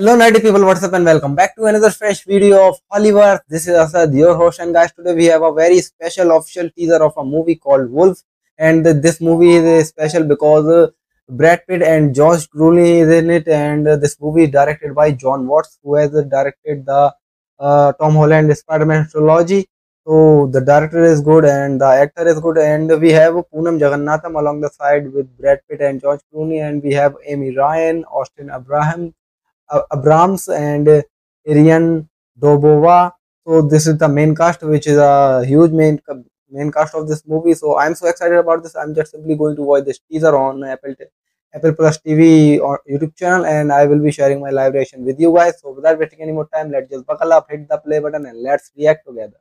Hello nighty people, what's up and welcome back to another fresh video of Holly Verse. This is Asad, your host, and guys, today we have a very special official teaser of a movie called Wolfs. And this movie is special because Brad Pitt and Josh Brolin is in it, and this movie is directed by John Watts, who has directed the Tom Holland Spider-Man trilogy. So the director is good and the actor is good, and we have Poorna Jagannathan along the side with Brad Pitt and George Clooney, and we have Amy Ryan, Austin Abrams and Arian Dobova. So this is the main cast, which is a huge main cast of this movie. So I'm so excited about this. I'm just simply going to watch this teaser on Apple TV or YouTube channel, and I will be sharing my live reaction with you guys. So without wasting any more time, let's just buckle up, hit the play button, and let's react together.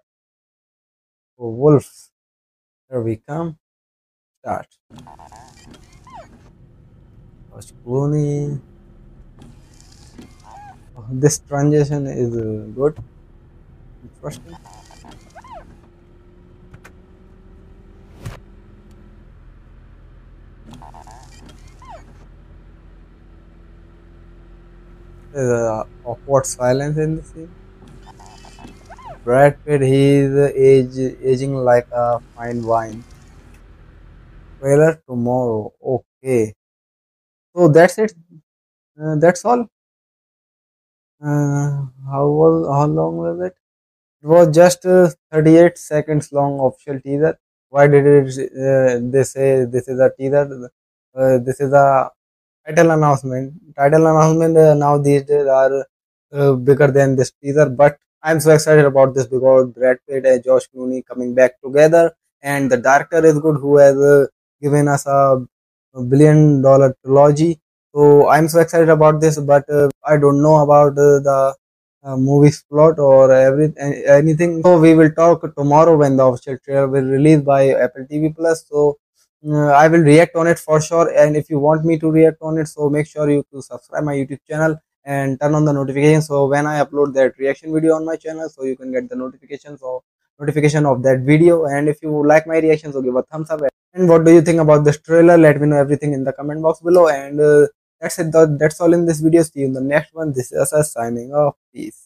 So Wolfs, here we come. Start. Josh Clooney. This transition is good. Interesting. There's an awkward silence in the scene. Brad Pitt, he is aging like a fine wine. Trailer tomorrow. Okay. So that's it. That's all. How long was it? It was just 38 seconds long official teaser. Why did it? They say this is a teaser. This is a title announcement. Title announcement now these days are bigger than this teaser. But I'm so excited about this because Brad Pitt and Josh Clooney coming back together, and the director is good, who has given us a billion-dollar trilogy. So I'm so excited about this, but I don't know about the movie's plot or anything. So we will talk tomorrow when the official trailer will release by Apple TV+. So I will react on it for sure. And if you want me to react on it, so make sure you to subscribe my YouTube channel and turn on the notification. So when I upload that reaction video on my channel, so you can get the notifications or notification of that video. And if you like my reaction, so give a thumbs up. And what do you think about this trailer? Let me know everything in the comment box below. And that's it. That's all in this video. See you in the next one. This is us signing off. Peace.